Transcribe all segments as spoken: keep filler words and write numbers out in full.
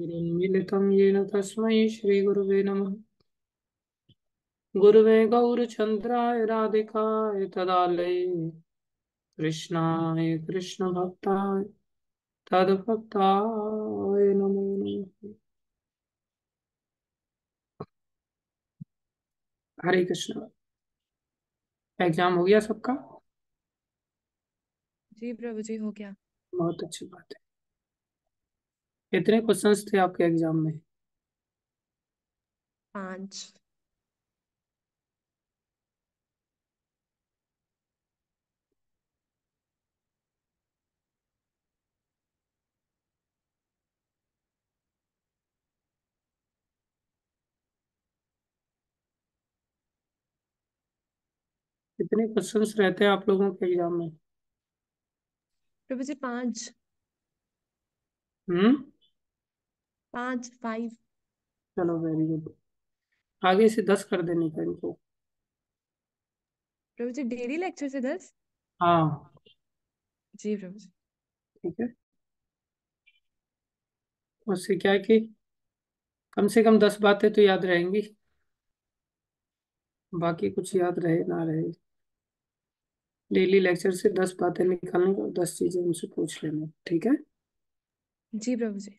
येन तस्मै श्री गुरुवे नमः। गुरुवे गौरचंद्राय राधिकाय तदालये कृष्णाय कृष्ण भक्ताय तद्भक्ताय नमो नमः। हरे कृष्ण। एग्जाम हो गया सबका? जी प्रभु जी हो गया। बहुत अच्छी बात है। कितने क्वेश्चंस थे आपके एग्जाम में? पांच। कितने क्वेश्चंस रहते हैं आप लोगों के एग्जाम में? प्रभु जी पांच। हम्म पांच फाइव। चलो वेरी गुड। आगे से दस कर देने का इनको। प्रभु जी डेली लेक्चर से दस? हाँ जी प्रभु जी। ठीक है, उससे क्या है कि कम से कम दस बातें तो याद रहेंगी, बाकी कुछ याद रहे ना रहे। डेली लेक्चर से दस बातें निकालने और दस चीजें उनसे पूछ लेना। ठीक है जी प्रभु जी।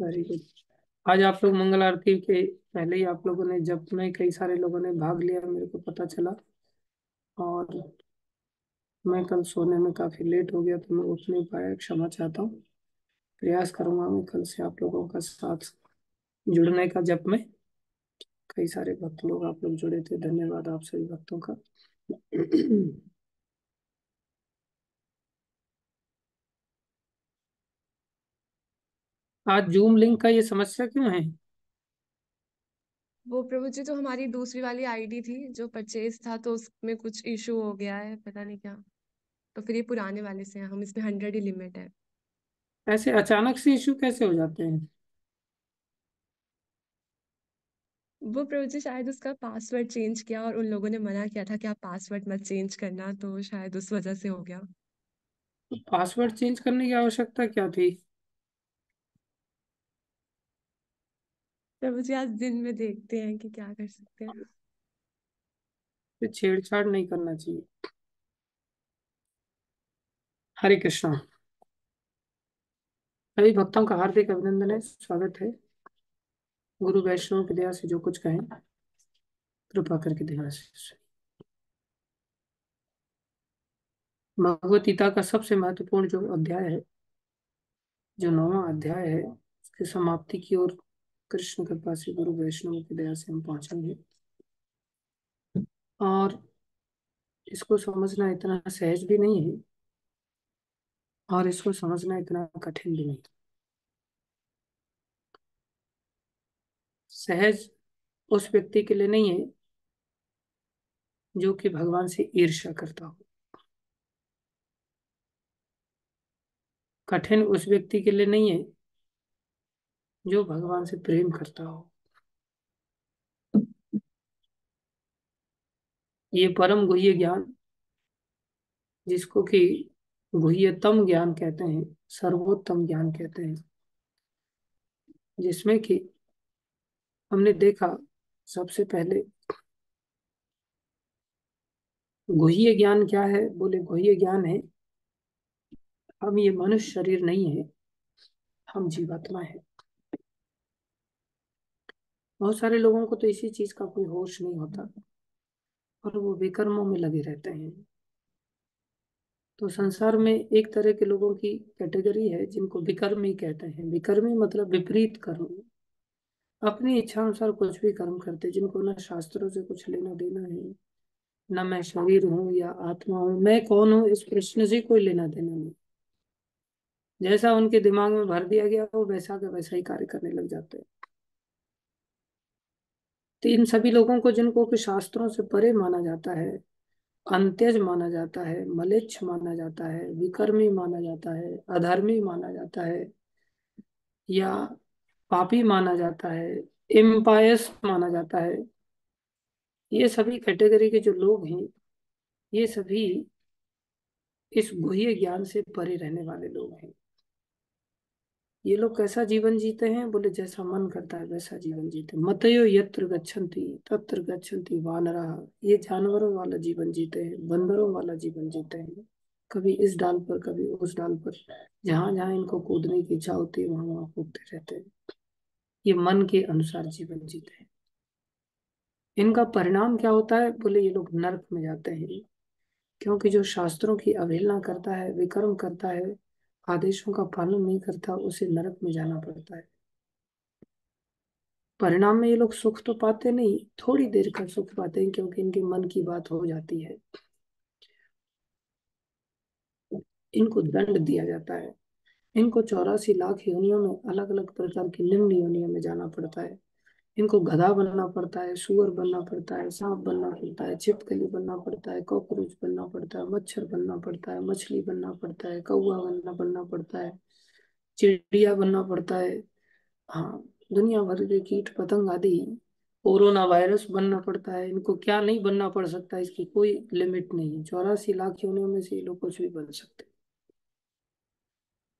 Very good. आज आप लोग मंगल आरती के पहले ही आप लोगों ने जप में कई सारे लोगों ने भाग लिया, मेरे को पता चला। और मैं कल सोने में काफी लेट हो गया तो मैं उठ नहीं पाया, क्षमा चाहता हूँ। प्रयास करूंगा मैं कल से आप लोगों का साथ जुड़ने का। जप में कई सारे भक्त लोग आप लोग जुड़े थे, धन्यवाद आप सभी भक्तों का। आज जूम लिंक का ये समस्या क्यों है? वो प्रभु जी तो हमारी दूसरी वाली आईडी थी जो परचेज था, तो उसमें कुछ इशू हो गया है, पता नहीं क्या। तो फिर ये पुराने वाले से हम इसमें हंड्रेड ही लिमिट है। ऐसे अचानक से इशू कैसे हो जाते हैं? वो प्रभु जी शायद उसका पासवर्ड चेंज किया और उन लोगों ने मना किया था कि आप पासवर्ड मत चेंज करना, तो शायद उस वजह से हो गया। तो पासवर्ड चेंज करने की आवश्यकता क्या थी? प्रभु जी आज दिन में देखते हैं कि क्या कर सकते हैं। तो छेड़छाड़ नहीं करना चाहिए। हरे कृष्णा। सभी भक्तों का हार्दिक अभिनंदन है, स्वागत है। गुरु वैष्णव की दया से जो कुछ कहें कृपा करके ध्यान से। भगवद गीता का सबसे महत्वपूर्ण जो अध्याय है, जो नौवां अध्याय है, उसकी समाप्ति की ओर कृष्ण कृपा से गुरु वैष्णव की दया से हम पहुंचेंगे। और इसको समझना इतना सहज भी नहीं है और इसको समझना इतना कठिन भी नहीं है। सहज उस व्यक्ति के लिए नहीं है जो कि भगवान से ईर्ष्या करता हो। कठिन उस व्यक्ति के लिए नहीं है जो भगवान से प्रेम करता हो। ये परम गुह्य ज्ञान, जिसको कि गुह्यतम ज्ञान कहते हैं, सर्वोत्तम ज्ञान कहते हैं, जिसमें कि हमने देखा सबसे पहले गुह्य ज्ञान क्या है। बोले गुह्य ज्ञान है हम ये मनुष्य शरीर नहीं है, हम जीवात्मा है। बहुत सारे लोगों को तो इसी चीज का कोई होश नहीं होता और वो विकर्मों में लगे रहते हैं। तो संसार में एक तरह के लोगों की कैटेगरी है जिनको विकर्मी कहते हैं। विकर्मी मतलब विपरीत कर्म, अपनी इच्छा अनुसार कुछ भी कर्म करते, जिनको ना शास्त्रों से कुछ लेना देना है, ना मैं शरीर हूं या आत्मा हूं, मैं कौन हूं इस प्रश्न से कोई लेना देना नहीं। जैसा उनके दिमाग में भर दिया गया वो वैसा का वैसा ही कार्य करने लग जाते हैं। तो इन सभी लोगों को जिनको कि शास्त्रों से परे माना जाता है, अंत्यज माना जाता है, मलेच्छ माना जाता है, विकर्मी माना जाता है, अधर्मी माना जाता है या पापी माना जाता है, इम्पायस माना जाता है, ये सभी कैटेगरी के जो लोग हैं ये सभी इस गुह्य ज्ञान से परे रहने वाले लोग हैं। ये लोग कैसा जीवन जीते हैं? बोले जैसा मन करता है वैसा जीवन जीते। मतयो यत्र गच्छन्ति तत्र गच्छन्ति वानराः। ये जानवरों वाला जीवन जीते हैं, बंदरों वाला जीवन जीते हैं। कभी इस डाल पर कभी उस डाल पर, जहां जहां इनको कूदने की इच्छा होती है वहां वहां कूदते रहते हैं। ये मन के अनुसार जीवन जीते हैं। इनका परिणाम क्या होता है? बोले ये लोग नर्क में जाते हैं, क्योंकि जो शास्त्रों की अवहेलना करता है, विकर्म करता है, आदेशों का पालन नहीं करता, उसे नरक में जाना पड़ता है। परिणाम में ये लोग सुख तो पाते नहीं, थोड़ी देर का सुख पाते हैं, क्योंकि इनके मन की बात हो जाती है। इनको दंड दिया जाता है। इनको चौरासी लाख योनियों में, अलग अलग प्रकार की निम्न योनियों में जाना पड़ता है। इनको गधा बनना पड़ता है, सुअर बनना पड़ता है, सांप बनना पड़ता है, छिपकली बनना पड़ता है, कॉकरोच बनना पड़ता है, मच्छर बनना पड़ता है, मछली बनना पड़ता है, कौवा बनना बनना पड़ता है, चिड़िया बनना पड़ता है, हाँ दुनिया भर के कीट पतंग आदि, कोरोना वायरस बनना पड़ता है। इनको क्या नहीं बनना पड़ सकता, इसकी कोई लिमिट नहीं है। चौरासी लाख योनियों में से ये लोग कुछ भी बन सकते हैं।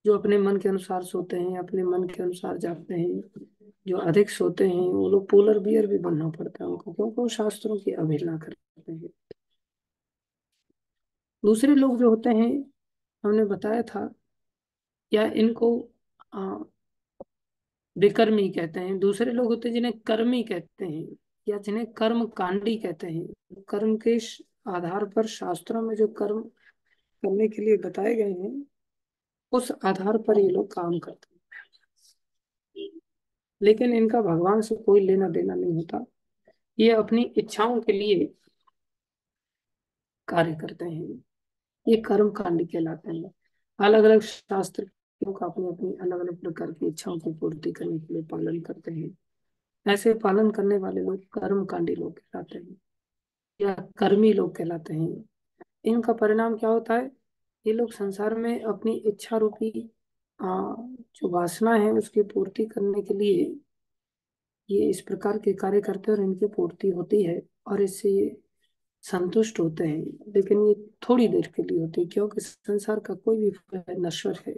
जो अपने मन के अनुसार सोते हैं, अपने मन के अनुसार जागते हैं, जो अधिक सोते हैं वो लोग पोलर बियर भी बनना पड़ता है उनको, क्योंकि वो शास्त्रों की अवहेलना करते हैं। दूसरे लोग जो होते हैं, हमने बताया था, या इनको विकर्मी कहते हैं। दूसरे लोग होते हैं जिन्हें कर्मी कहते हैं, या जिन्हें कर्म कांडी कहते हैं। कर्म के आधार पर शास्त्रों में जो कर्म करने के लिए बताए गए हैं, उस आधार पर ये लोग काम करते हैं, लेकिन इनका भगवान से कोई लेना देना नहीं होता। ये अपनी इच्छाओं के लिए कार्य करते हैं। ये कर्म कांड कहलाते हैं। अलग अलग शास्त्र का अपनी अपनी अलग अलग प्रकार की इच्छाओं की पूर्ति करने के लिए पालन करते हैं। ऐसे पालन करने वाले लोग कर्म कांडी लोग कहलाते हैं, या कर्मी लोग कहलाते हैं। इनका परिणाम क्या होता है? ये लोग संसार में अपनी इच्छा रूपी आ, जो वासना है उसकी पूर्ति करने के लिए ये इस प्रकार के कार्य करते हैं और इनकी पूर्ति होती है, और इससे ये संतुष्ट होते हैं। लेकिन ये थोड़ी देर के लिए होती है, क्योंकि संसार का कोई भी फल नश्वर है।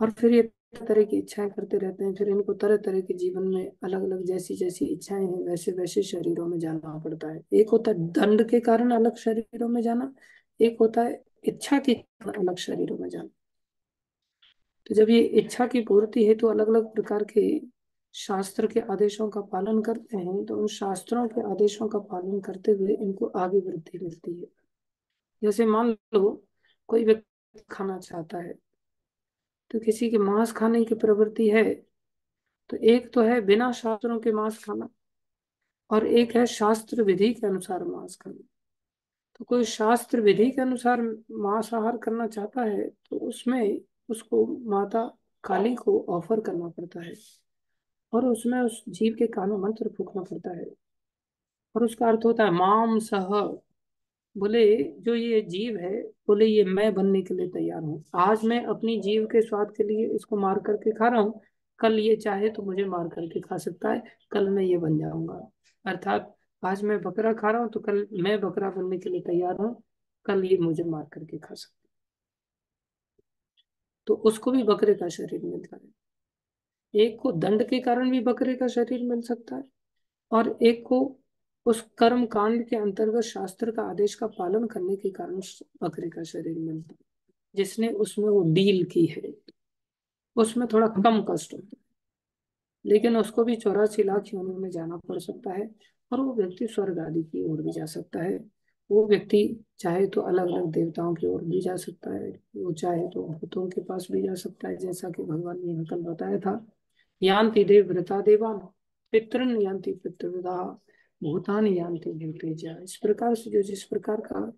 और फिर ये तरह तरह की इच्छाएं करते रहते हैं। फिर इनको तरह तरह के जीवन में अलग अलग जैसी जैसी इच्छाएं हैं वैसे वैसे शरीरों में जाना पड़ता है। एक होता है दंड के कारण अलग शरीरों में जाना, एक होता है इच्छा के कारण अलग शरीरों में जाना। तो जब ये इच्छा की पूर्ति है तो अलग अलग प्रकार के शास्त्र के आदेशों का पालन करते हैं, तो उन शास्त्रों के आदेशों का पालन करते हुए इनको आगे वृद्धि मिलती है। जैसे मान लो कोई व्यक्ति खाना चाहता है, तो किसी के मांस खाने की प्रवृत्ति है, तो एक तो है बिना शास्त्रों के मांस खाना, और एक है शास्त्र विधि के अनुसार मांस खाना। तो कोई शास्त्र विधि के अनुसार मांसाहार करना चाहता है तो उसमें उसको माता काली को ऑफर करना पड़ता है, और उसमें उस जीव के कानों मंत्र फूकना पड़ता है, और उसका अर्थ होता है माम सह। बोले जो ये जीव है, बोले ये मैं बनने के लिए तैयार हूँ। आज मैं अपनी जीव के स्वाद के लिए इसको मार करके खा रहा हूँ, कल ये चाहे तो मुझे मार करके खा सकता है, कल मैं ये बन जाऊंगा। अर्थात आज मैं बकरा खा रहा हूँ तो कल मैं बकरा बनने के लिए तैयार हूँ, कल ये मुझे मार करके खा सकता है। तो उसको भी बकरे का शरीर मिलता है। एक को दंड के कारण भी बकरे का शरीर मिल सकता है, और एक को उस कर्म कांड के अंतर्गत शास्त्र का आदेश का पालन करने के कारण बकरे का शरीर मिलता है, जिसने उसमें वो डील की है, उसमें थोड़ा कम कष्ट होता है। लेकिन उसको भी चौरासी लाख योनियों में जाना पड़ सकता है, और वो व्यक्ति स्वर्ग आदि की ओर भी जा सकता है। वो व्यक्ति चाहे तो अलग अलग देवताओं की ओर भी जा सकता है, वो चाहे तो भूतों के पास भी जा सकता है, जैसा कि भगवान ने कल बताया था, यान्ति देवव्रता देवान पितृन यान्ति पितृव्रता भूतान यान्ति भूतेजा। इस प्रकार से जो जिस प्रकार का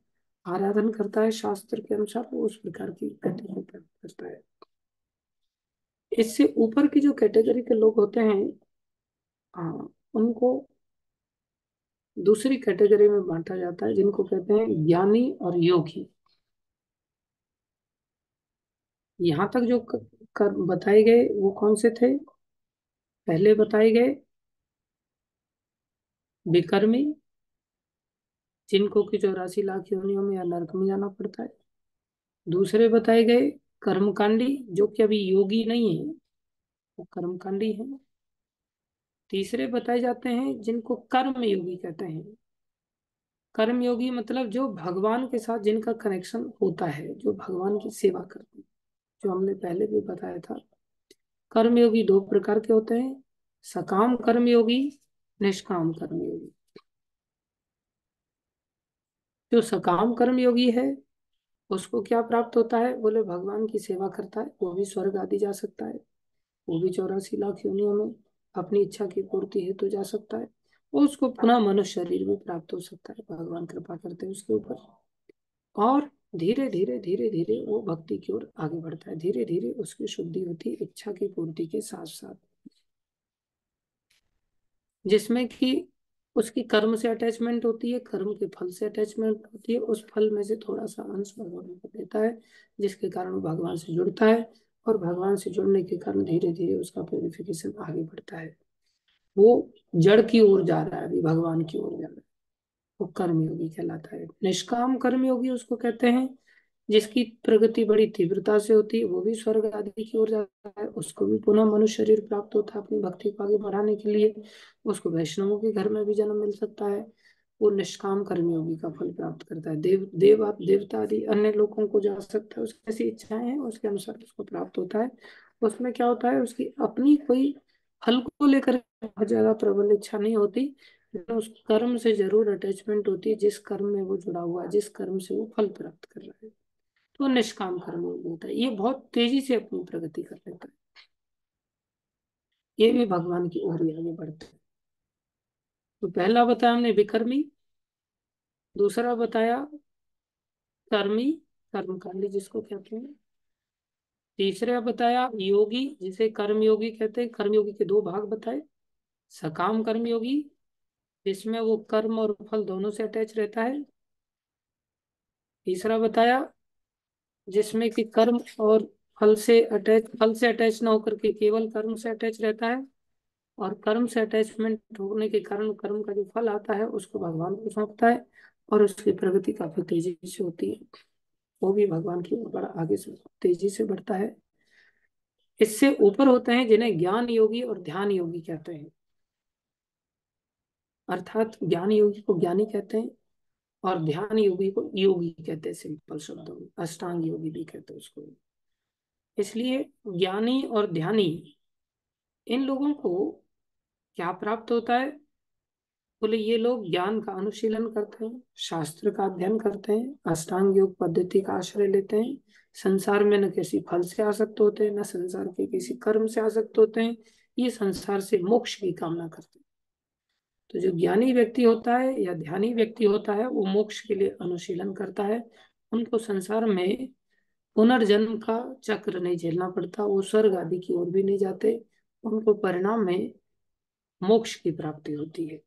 आराधन करता है शास्त्र के अनुसार, वो उस प्रकार की गति को प्राप्त करता है। इससे ऊपर की जो कैटेगरी के लोग होते हैं, हाँ उनको दूसरी कैटेगरी में बांटा जाता है, जिनको कहते हैं ज्ञानी और योगी। यहाँ तक जो कर बताए गए वो कौन से थे? पहले बताए गए विकर्मी, जिनको की चौरासी लाख योनियों में या नरक में जाना पड़ता है। दूसरे बताए गए कर्मकांडी, जो कि अभी योगी नहीं है, वो कर्मकांडी है। तीसरे बताए जाते हैं जिनको कर्म योगी कहते हैं। कर्म योगी मतलब जो भगवान के साथ जिनका कनेक्शन होता है, जो भगवान की सेवा करते हैं, जो हमने पहले भी बताया था। कर्मयोगी दो प्रकार के होते हैं, सकाम कर्मयोगी, निष्काम कर्मयोगी। जो सकाम कर्मयोगी है उसको क्या प्राप्त होता है? बोले भगवान की सेवा करता है, वो भी स्वर्ग आदि जा सकता है, वो भी चौरासी लाख योनियों में अपनी इच्छा की पूर्ति हेतु जा सकता है, वो उसको पुनः मनुष्य शरीर में प्राप्त हो सकता है, भगवान कृपा करते हैं उसके ऊपर। और धीरे धीरे धीरे धीरे वो भक्ति की ओर आगे बढ़ता है, धीरे धीरे उसकी शुद्धि होती है इच्छा की पूर्ति के साथ साथ, जिसमें कि उसकी कर्म से अटैचमेंट होती है, कर्म के फल से अटैचमेंट होती है, उस फल में से थोड़ा सा अंश भगवान को देता है, जिसके कारण वो भगवान से जुड़ता है, और भगवान से जुड़ने के कारण धीरे धीरे उसका प्योरिफिकेशन आगे बढ़ता है। वो जड़ की ओर जा रहा है, अभी भगवान की ओर जा रहा है, वो कर्मयोगी कहलाता है। निष्काम कर्मयोगी उसको कहते हैं जिसकी प्रगति बड़ी तीव्रता से होती है, वो भी स्वर्ग आदि की ओर जाता है, उसको भी पुनः मनुष्य शरीर प्राप्त होता है अपनी भक्ति को आगे बढ़ाने के लिए, उसको वैष्णवों के घर में भी जन्म मिल सकता है। वो निष्काम कर्मयोगी का फल प्राप्त करता है, देव देव देवता आदि अन्य लोगों को जा सकता है, उसकी ऐसी इच्छाएं हैं उसके अनुसार उसको प्राप्त होता है। उसमें क्या होता है, उसकी अपनी कोई फल को लेकर बहुत ज्यादा प्रबल इच्छा नहीं होती, उस कर्म से जरूर अटैचमेंट होती है जिस कर्म में वो जुड़ा हुआ है, जिस कर्म से वो फल प्राप्त कर रहा है, तो निष्काम कर्मयोगी होता है। ये बहुत तेजी से अपनी प्रगति कर लेता है, ये भी भगवान की ओर आगे बढ़ता है। तो पहला बताया हमने विकर्मी, दूसरा बताया कर्मी कर्मकांडी जिसको कहते हैं, तीसरा बताया योगी जिसे कर्मयोगी कहते हैं। कर्मयोगी के दो भाग बताए, सकाम कर्मयोगी जिसमें वो कर्म और फल दोनों से अटैच रहता है, तीसरा बताया जिसमें कि कर्म और फल से अटैच फल से अटैच ना होकर के केवल कर्म से अटैच रहता है, और कर्म से अटैचमेंट होने के कारण कर्म का जो फल आता है उसको भगवान को सौंपता है, और उसकी प्रगति काफी तेजी से होती है, वो भी भगवान की ओर बड़ा आगे से तेजी से बढ़ता है। इससे ऊपर होते हैं जिन्हें ज्ञान योगी और ध्यान योगी कहते हैं, अर्थात ज्ञान योगी को ज्ञानी कहते हैं और ध्यान योगी को योगी कहते हैं, सिंपल शब्दों में अष्टांग योगी भी कहते हैं उसको। इसलिए ज्ञानी और ध्यानी इन लोगों को क्या प्राप्त होता है? बोले ये लोग ज्ञान का अनुशीलन करते हैं, शास्त्र का अध्ययन करते हैं, अष्टांग योग पद्धति का आश्रय लेते हैं, संसार में न किसी फल से आसक्त होते हैं, न संसार के किसी कर्म से आसक्त होते हैं, ये संसार से मोक्ष की कामना करते हैं। तो जो ज्ञानी व्यक्ति होता है या ध्यानी व्यक्ति होता है वो मोक्ष के लिए अनुशीलन करता है, उनको संसार में पुनर्जन्म का चक्र नहीं झेलना पड़ता, वो स्वर्ग आदि की ओर भी नहीं जाते, उनको परिणाम में मोक्ष की प्राप्ति होती है।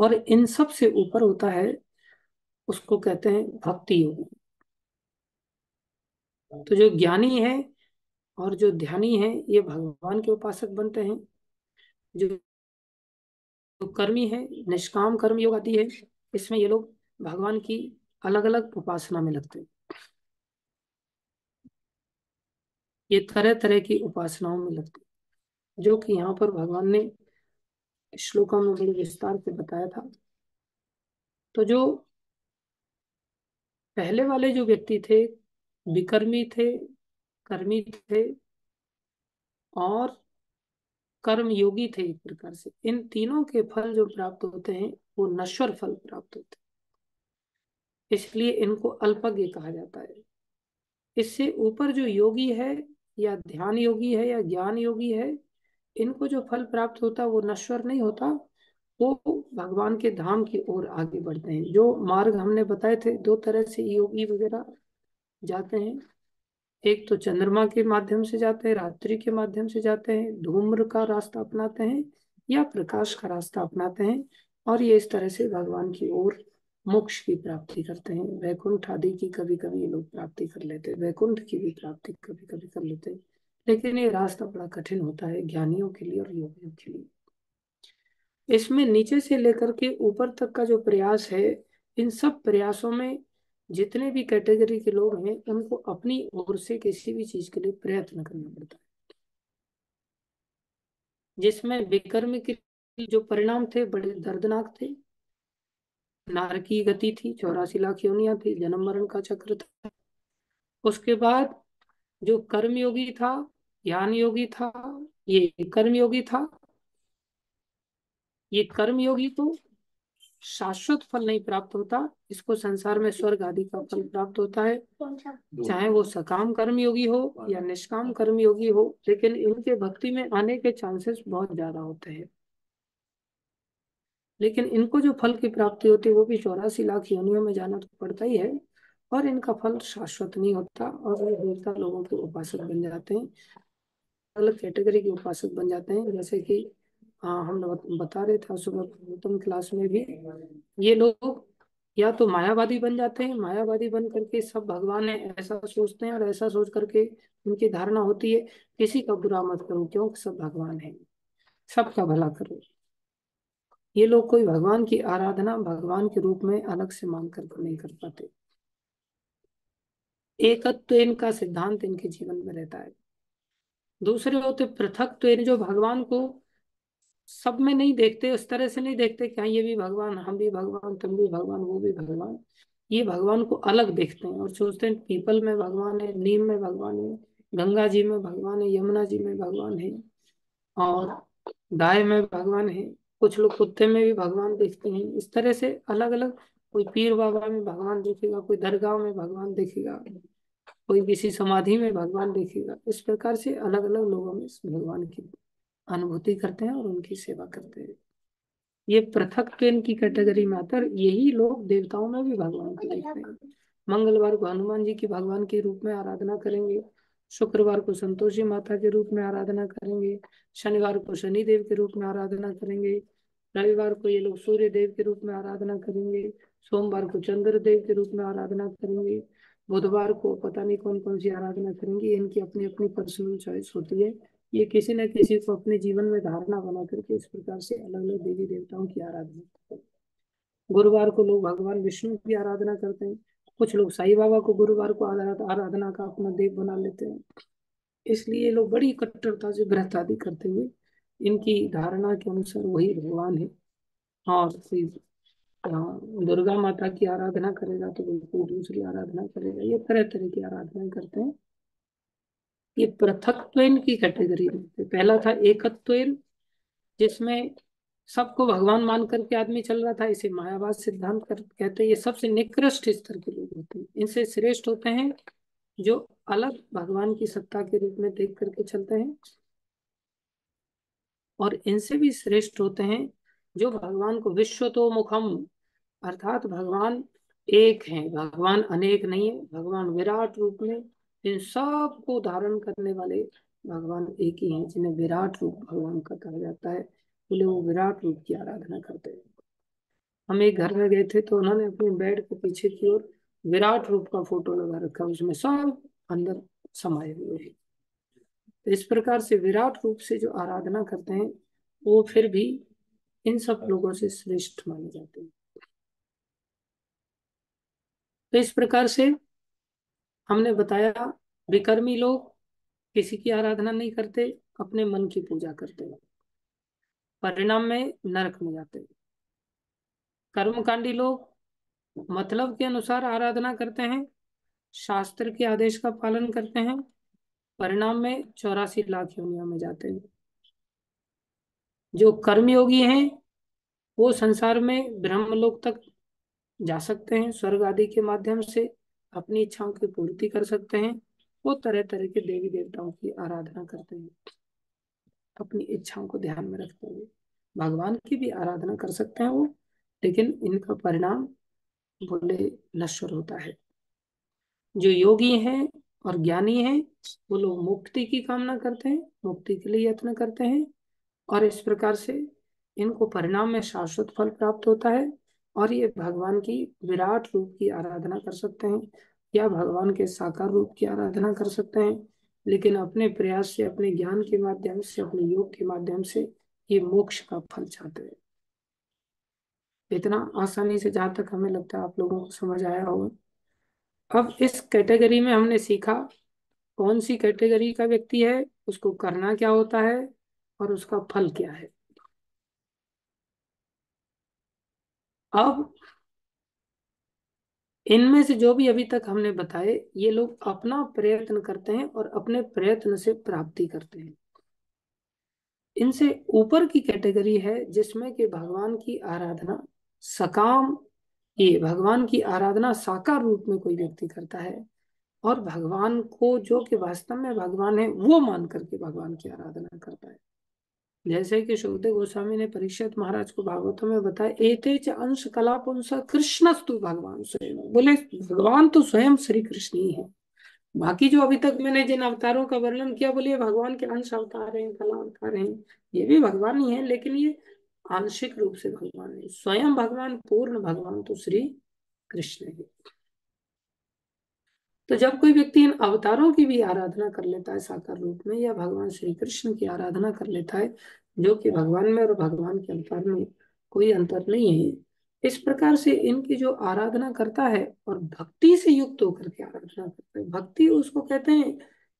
और इन सब से ऊपर होता है उसको कहते हैं भक्ति योगी। तो जो ज्ञानी है और जो ध्यानी है ये भगवान के उपासक बनते हैं, जो कर्मी है निष्काम कर्म योग आदि है इसमें ये लोग भगवान की अलग अलग उपासना में लगते हैं, ये तरह तरह की उपासनाओं में लगते हैं, जो कि यहाँ पर भगवान ने श्लोकों में बड़े विस्तार से बताया था। तो जो पहले वाले जो व्यक्ति थे विकर्मी थे, कर्मी थे और कर्मयोगी थे, एक प्रकार से इन तीनों के फल जो प्राप्त होते हैं वो नश्वर फल प्राप्त होते हैं, इसलिए इनको अल्पज्ञ कहा जाता है। इससे ऊपर जो योगी है या ध्यान योगी है या ज्ञान योगी है, इनको जो फल प्राप्त होता है वो नश्वर नहीं होता, वो भगवान के धाम की ओर आगे बढ़ते हैं। जो मार्ग हमने बताए थे दो तरह से योगी वगैरह जाते हैं, एक तो चंद्रमा के माध्यम से जाते हैं, रात्रि के माध्यम से जाते हैं, धूम्र का रास्ता अपनाते हैं या प्रकाश का रास्ता अपनाते हैं, और ये इस तरह से भगवान की ओर मोक्ष की प्राप्ति करते हैं। वैकुंठ आदि की कभी कभी ये लोग प्राप्ति कर लेते हैं, वैकुंठ की भी प्राप्ति कभी कभी कर लेते हैं, लेकिन ये रास्ता बड़ा कठिन होता है ज्ञानियों के लिए और योगियों के लिए। इसमें नीचे से लेकर के ऊपर तक का जो प्रयास है, इन सब प्रयासों में जितने भी कैटेगरी के लोग हैं उनको अपनी ओर से किसी भी चीज के लिए प्रयत्न करना पड़ता है, जिसमें विकर्म के जो परिणाम थे बड़े दर्दनाक थे। नारकी गति थी, चौरासी लाख योनियां थी, जन्म मरण का चक्र था। उसके बाद जो कर्मयोगी था, ज्ञान योगी था, ये कर्मयोगी था। ये कर्मयोगी तो शाश्वत फल नहीं प्राप्त होता, इसको संसार में स्वर्ग आदि का फल प्राप्त होता है, चाहे वो सकाम कर्मयोगी हो या निष्काम कर्मयोगी हो, लेकिन इनके भक्ति में आने के चांसेस बहुत ज्यादा होते हैं। लेकिन इनको जो फल की प्राप्ति होती है वो भी चौरासी लाख योनियों में जाना तो पड़ता ही है, और इनका फल शाश्वत नहीं होता और वो देवता लोगों के उपासक बन जाते हैं, अलग कैटेगरी के उपासक बन जाते हैं। जैसे कि हाँ हम लोग बता रहे थे सुबह प्रथम क्लास में भी, ये लोग या तो मायावादी बन जाते हैं, मायावादी बन करके सब भगवान है ऐसा सोचते हैं, और ऐसा सोच करके उनकी धारणा होती है किसी का बुरा मत करो क्योंकि सब भगवान है, सबका भला करो। ये लोग कोई भगवान की आराधना भगवान के रूप में अलग से मान करके नहीं कर पाते। एकत्व इनका सिद्धांत इनके जीवन में रहता है। दूसरे होते पृथक, तो इन जो भगवान को सब में नहीं देखते, उस तरह से नहीं देखते क्या ये भी भगवान, हम भी भगवान, तुम भी भगवान, वो भी भगवान। ये भगवान को अलग देखते हैं और सोचते हैं पीपल में भगवान है, नीम में भगवान है, गंगा जी में भगवान है, यमुना जी में भगवान है, और गाय में भगवान है। कुछ लोग कुत्ते में भी भगवान देखते हैं। इस तरह से अलग अलग, कोई पीर बाबा में भगवान देखेगा, कोई दरगाह में भगवान देखेगा, कोई किसी समाधि में भगवान देखेगा। इस प्रकार से अलग अलग लोगों में भगवान की अनुभूति करते हैं और उनकी सेवा करते हैं। ये पृथक ट्रेन की कैटेगरी में आते हैं। यही लोग देवताओं में भी भगवान को देखते हैं। मंगलवार को हनुमान जी की भगवान के रूप में आराधना करेंगे, शुक्रवार को संतोषी माता के रूप में आराधना करेंगे, शनिवार को शनि देव के रूप में आराधना करेंगे, रविवार को ये लोग सूर्य देव के रूप में आराधना करेंगे, सोमवार को चंद्र देव के रूप में आराधना करेंगे, बुधवार को पता नहीं कौन कौन सी आराधना करेंगे। इनकी अपनी अपनी पर्सनल चॉइस होती है। ये किसी न किसी को अपने जीवन में धारणा बना करके इस प्रकार से अलग अलग देवी देवताओं की आराधना करते हैं। गुरुवार को लोग भगवान विष्णु की आराधना करते हैं, कुछ लोग साईं बाबा को गुरुवार को आराधना का अपना देव बना लेते हैं। इसलिए लोग बड़ी कट्टरता से व्रत आदि करते हुए इनकी धारणा के अनुसार वही भगवान है। और दुर्गा माता की आराधना करेगा तो बिल्कुल दूसरी आराधना करेगा। ये तरह तरह की आराधना करते हैं। ये पृथकत्वेन की कैटेगरी में। पहला था एकत्वेन, जिसमें सबको भगवान मान करके आदमी चल रहा था, इसे मायावाद सिद्धांत कहते हैं। ये सबसे निकृष्ट स्तर के लोग होते हैं। इनसे श्रेष्ठ होते हैं जो अलग भगवान की सत्ता के रूप में देख करके चलते हैं, और इनसे भी श्रेष्ठ होते हैं जो भगवान को विश्वतोमुखम, अर्थात भगवान एक है, भगवान अनेक नहीं है, भगवान विराट रूप में इन सब को धारण करने वाले भगवान एक ही हैं, जिन्हें विराट रूप भगवान का कहा जाता है। बोले वो विराट रूप की आराधना करते हैं। हम एक घर में गए थे तो उन्होंने अपने बेड के पीछे की ओर विराट रूप का फोटो लगा रखा, उसमें सब अंदर समाये हुए हैं। तो इस प्रकार से विराट रूप से जो आराधना करते हैं वो फिर भी इन सब लोगों से श्रेष्ठ माने जाते हैं। तो इस प्रकार से हमने बताया विकर्मी लोग किसी की आराधना नहीं करते, अपने मन की पूजा करते हैं, परिणाम में नरक में जाते हैं। कर्मकांडी लोग मतलब के अनुसार आराधना करते हैं, शास्त्र के आदेश का पालन करते हैं, परिणाम में चौरासी लाख योनियों में जाते हैं। जो कर्मयोगी हैं वो संसार में ब्रह्मलोक तक जा सकते हैं, स्वर्ग आदि के माध्यम से अपनी इच्छाओं की पूर्ति कर सकते हैं। वो तरह तरह के देवी देवताओं की आराधना करते हैं, अपनी इच्छाओं को ध्यान में रखते हुए भगवान की भी आराधना कर सकते हैं वो, लेकिन इनका परिणाम बोले नश्वर होता है। जो योगी हैं और ज्ञानी हैं वो लोग मुक्ति की कामना करते हैं, मुक्ति के लिए यत्न करते हैं, और इस प्रकार से इनको परिणाम में शाश्वत फल प्राप्त होता है, और ये भगवान की विराट रूप की आराधना कर सकते हैं या भगवान के साकार रूप की आराधना कर सकते हैं, लेकिन अपने प्रयास से, अपने ज्ञान के माध्यम से, अपने योग के माध्यम से ये मोक्ष का फल चाहते हैं। इतना आसानी से जहाँ तक हमें लगता है आप लोगों को समझ आया होगा। अब इस कैटेगरी में हमने सीखा कौन सी कैटेगरी का व्यक्ति है, उसको करना क्या होता है और उसका फल क्या है। अब इनमें से जो भी अभी तक हमने बताए, ये लोग अपना प्रयत्न करते हैं और अपने प्रयत्न से प्राप्ति करते हैं। इनसे ऊपर की कैटेगरी है जिसमें कि भगवान की आराधना सकाम, ये भगवान की आराधना साकार रूप में कोई व्यक्ति करता है और भगवान को जो कि वास्तव में भगवान है वो मान करके भगवान की आराधना करता है। जैसे कि सुखदेव गोस्वामी ने परीक्षित महाराज को भागवतों में बताया, एतेच अंश कला पुंस कृष्णस्तु भगवान स्वयं, बोले भगवान तो स्वयं श्री कृष्ण ही है। बाकी जो अभी तक मैंने जिन अवतारों का वर्णन किया, बोले भगवान के अंश अवतार हैं, कला अवतार हैं, ये भी भगवान ही है, लेकिन ये आंशिक रूप से भगवान है। स्वयं भगवान पूर्ण भगवान तो श्री कृष्ण है। तो जब कोई व्यक्ति इन अवतारों की भी आराधना कर लेता है साकार रूप में, या भगवान श्री कृष्ण की आराधना कर लेता है, जो कि भगवान में और भगवान के अवतार में कोई अंतर नहीं है, इस प्रकार से इनकी जो आराधना करता है और भक्ति से युक्त होकर के आराधना करता है। भक्ति उसको कहते हैं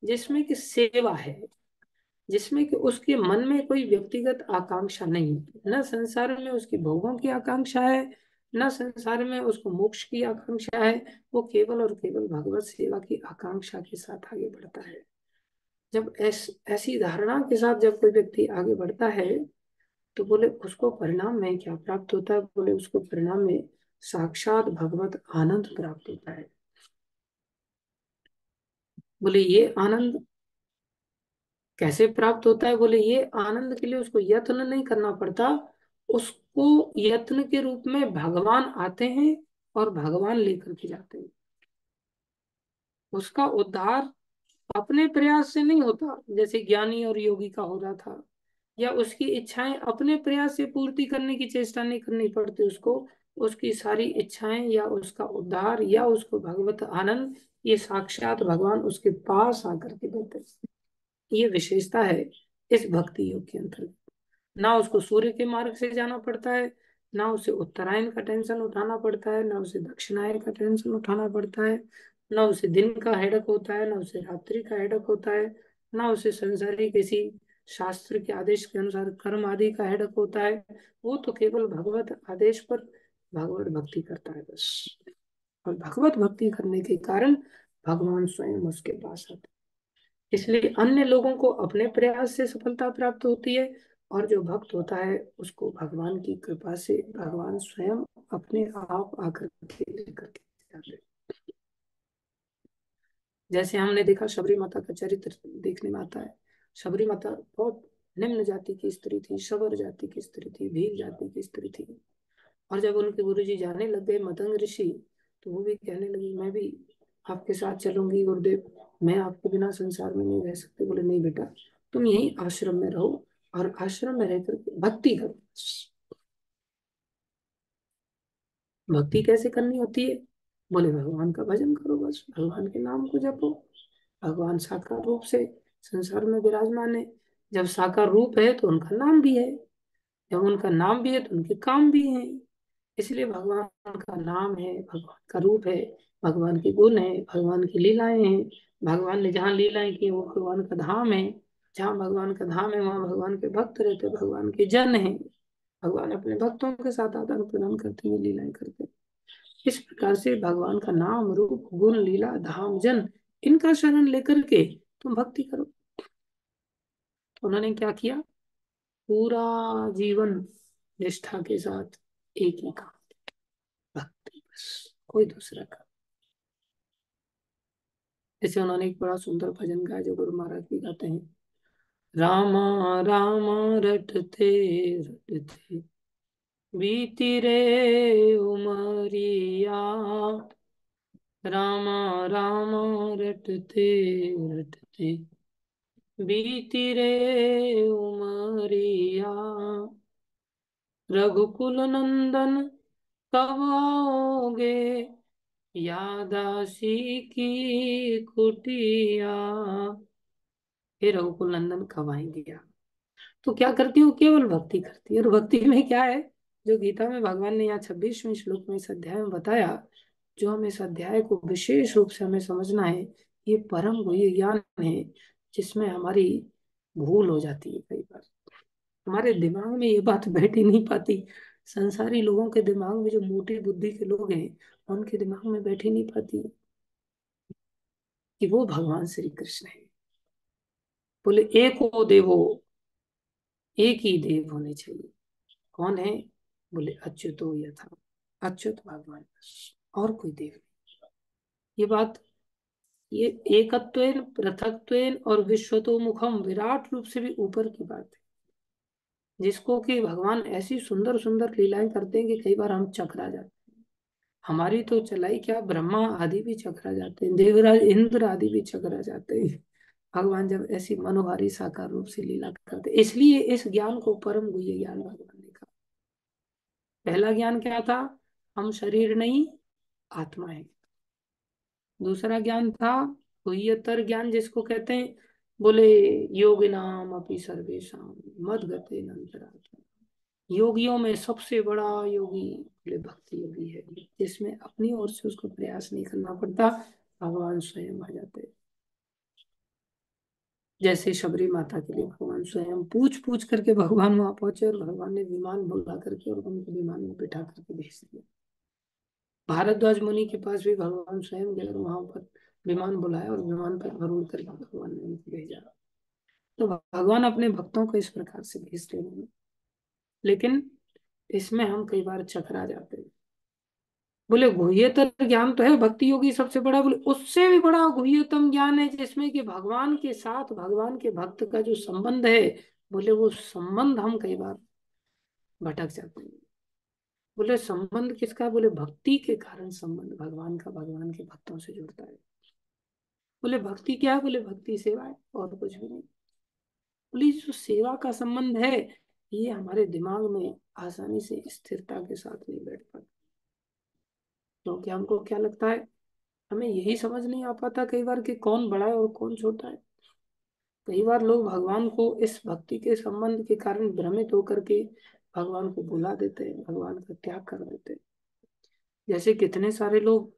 जिसमें कि सेवा है, जिसमें कि उसके मन में कोई व्यक्तिगत आकांक्षा नहीं है, न संसार में उसकी भोगों की आकांक्षा है, न संसार में उसको मोक्ष की आकांक्षा है, वो केवल और केवल भगवत सेवा की आकांक्षा के साथ आगे बढ़ता है। जब ऐस, ऐसी धारणा के साथ जब कोई व्यक्ति आगे बढ़ता है तो बोले उसको परिणाम में क्या प्राप्त होता है, बोले उसको परिणाम में साक्षात भगवत आनंद प्राप्त होता है। बोले ये आनंद कैसे प्राप्त होता है, बोले ये आनंद के लिए उसको यत्न नहीं करना पड़ता, उसको यत्न के रूप में भगवान आते हैं और भगवान लेकर के जाते हैं। उसका उद्धार अपने प्रयास से नहीं होता जैसे ज्ञानी और योगी का हो रहा था, या उसकी इच्छाएं अपने प्रयास से पूर्ति करने की चेष्टा नहीं करनी पड़ती उसको, उसकी सारी इच्छाएं या उसका उद्धार या उसको भगवत आनंद ये साक्षात भगवान उसके पास आकर के देते हैं। ये विशेषता है इस भक्ति योग के अंतर्गत। ना उसको सूर्य के मार्ग से जाना पड़ता है, ना उसे उत्तरायण का टेंशन उठाना पड़ता है, ना उसे दक्षिणायन का टेंशन उठाना पड़ता है, ना उसे दिन का हेडक होता है, ना उसे रात्रि का हेडक होता है, ना उसे संसारी किसी शास्त्र के आदेश के अनुसार कर्म आदि का हेडक होता है। वो तो केवल भगवत आदेश पर भगवत भक्ति करता है बस, और भगवत भक्ति करने के कारण भगवान स्वयं उसके पास आते हैं। इसलिए अन्य लोगों को अपने प्रयास से सफलता प्राप्त होती है और जो भक्त होता है उसको भगवान की कृपा से भगवान स्वयं अपने आप आकर के, जैसे हमने देखा शबरी माता का चरित्र देखने में आता है। शबरी माता बहुत निम्न जाति की स्त्री थी, शबर जाति की स्त्री थी, भील जाति की स्त्री थी, और जब उनके गुरुजी जाने लग गए मतंग ऋषि, तो वो भी कहने लगी मैं भी आपके साथ चलूंगी गुरुदेव, मैं आपके बिना संसार में नहीं रह सकती। बोले नहीं बेटा, तुम यही आश्रम में रहो और आश्रम में रहकर भक्ति करो। भक्ति कैसे करनी होती है, बोले भगवान का भजन करो बस, भगवान के नाम को जपो। भगवान साकार रूप से संसार में विराजमान है, जब साकार रूप है तो उनका नाम भी है, जब उनका नाम भी है तो उनके काम भी है। इसलिए भगवान का नाम है, भगवान का रूप है, भगवान के गुण है, भगवान की लीलाएं हैं, भगवान ने जहाँ लीलाएं की वो भगवान का धाम है, जहाँ भगवान का धाम है वहाँ भगवान के भक्त रहते, भगवान के जन हैं, भगवान अपने भक्तों के साथ आदान प्रदान करते हुए लीलाएं करते। इस प्रकार से भगवान का नाम, रूप, गुण, लीला, धाम, जन, इनका शरण लेकर के तुम भक्ति करो। तो उन्होंने क्या किया, पूरा जीवन निष्ठा के साथ एक ही काम, भक्ति, कोई दूसरा काम। जैसे उन्होंने एक बड़ा सुंदर भजन गाया जो गुरु महाराज भी गाते हैं, रामा रामा रटते रटते बीती रे उमरिया, रामा रामा रटते रटते बीती रे उमरिया, रघुकुल नंदन कब आओगे यादासी की कुटिया, हे रघुकुल नंदन कब आएंगे। तो क्या करती है वो, केवल भक्ति करती है। और भक्ति में क्या है, जो गीता में भगवान ने यहाँ छब्बीसवें श्लोक में इस अध्याय में बताया जो हमें इस अध्याय को विशेष रूप से हमें समझना है, ये परम गुह्य ज्ञान है जिसमें हमारी भूल हो जाती है। कई बार हमारे दिमाग में ये बात बैठ ही नहीं पाती। संसारी लोगों के दिमाग में, जो मोटी बुद्धि के लोग हैं, उनके दिमाग में बैठ ही नहीं पाती कि वो भगवान श्री कृष्ण है। बोले एको देवो, एक ही देव होने चाहिए। कौन है? बोले अच्युतो यथा, अच्युत भगवान, और कोई देव नहीं। ये बात, ये एकत्वेन पृथक्त्वेन और विश्वतोमुखम, विराट रूप से भी ऊपर की बात है, जिसको कि भगवान ऐसी सुंदर सुंदर लीलाएं करते हैं कि कई बार हम चकरा जाते हैं। हमारी तो चलाई क्या, ब्रह्मा आदि भी चकरा जाते हैं, देवराज इंद्र आदि भी चकरा जाते हैं। भगवान जब ऐसी मनोहारी साकार रूप से लीला करते, इसलिए इस ज्ञान को परम गुह्य ज्ञान भगवान ने कहा। पहला ज्ञान क्या था? हम शरीर नहीं, आत्मा है। दूसरा ज्ञान था गुह्यतर ज्ञान, जिसको कहते हैं, बोले योगिनाम अपि सर्वेषां मद्गतेन अंतरात्मा, योगियों में सबसे बड़ा योगी बोले भक्ति योगी है, जिसमें अपनी ओर से उसको प्रयास नहीं करना पड़ता, भगवान स्वयं आ जाते हैं। जैसे शबरी माता के लिए भगवान स्वयं पूछ पूछ करके भगवान वहां पहुंचे, और भगवान ने विमान बुला करके और उनको विमान में बिठा करके भेज दिया। भारद्वाज मुनि के पास भी भगवान स्वयं गए, वहां पर विमान बुलाया और विमान पर भरूल करके भगवान ने उनको भेजा। तो भगवान अपने भक्तों को इस प्रकार से भेजते हैं, लेकिन इसमें हम कई बार चकरा जाते हैं। बोले गुह्यतर ज्ञान तो है, भक्ति योगी सबसे बड़ा, बोले उससे भी बड़ा गुह्यतम ज्ञान है, जिसमें कि भगवान के साथ भगवान के भक्त का जो संबंध है, बोले वो संबंध हम कई बार भटक जाते हैं। बोले संबंध किसका? बोले भक्ति के कारण संबंध भगवान का भगवान के भक्तों से जुड़ता है। बोले भक्ति क्या है? बोले भक्ति सेवा है, और कुछ भी नहीं। बोले जो सेवा का संबंध है, ये हमारे दिमाग में आसानी से स्थिरता के साथ नहीं बैठ पाता, क्योंकि हमको क्या लगता है, हमें यही समझ नहीं आ पाता कई बार कि कौन बड़ा है और कौन छोटा है। कई बार लोग भगवान को इस भक्ति के संबंध के कारण भ्रमित होकर के भगवान को भुला देते हैं, भगवान का त्याग कर देते हैं। जैसे कितने सारे लोग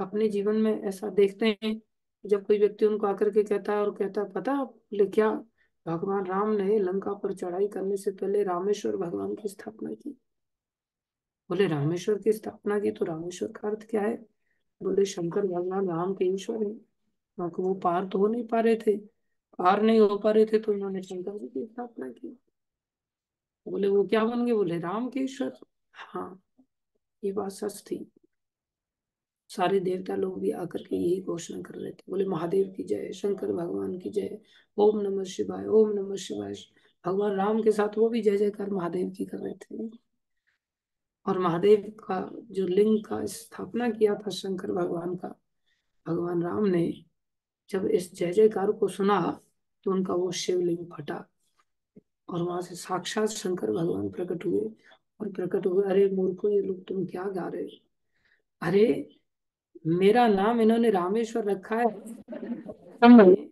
अपने जीवन में ऐसा देखते हैं, जब कोई व्यक्ति उनको आकर के कहता है और कहता है, पता बोले क्या, भगवान राम ने लंका पर चढ़ाई करने से पहले रामेश्वर भगवान की स्थापना की। बोले रामेश्वर की स्थापना की, तो रामेश्वर का अर्थ क्या है? बोले शंकर भगवान राम के ईश्वर है, क्योंकि वो पार तो हो नहीं पा रहे थे, पार नहीं हो पा रहे थे, तो इन्होंने शंकर जी की स्थापना की। बोले वो क्या बन गए? बोले राम के ईश्वर। हाँ, ये बात सच थी। सारे देवता लोग भी आकर के यही घोषणा कर रहे थे, बोले महादेव की जय, शंकर भगवान की जय, ओम नमः शिवाय, ओम नमः शिवाय। भगवान राम के साथ वो भी जय जयकार महादेव की कर रहे थे, और महादेव का जो लिंग का स्थापना किया था शंकर भगवान का, भगवान राम ने जब इस जय जयकार को सुना तो उनका वो शिवलिंग फटा, और वहां से साक्षात शंकर भगवान प्रकट हुए। और प्रकट हुए, अरे मूर्खों, ये लोग तुम क्या गा रहे हो? अरे मेरा नाम इन्होंने रामेश्वर रखा है, समझे,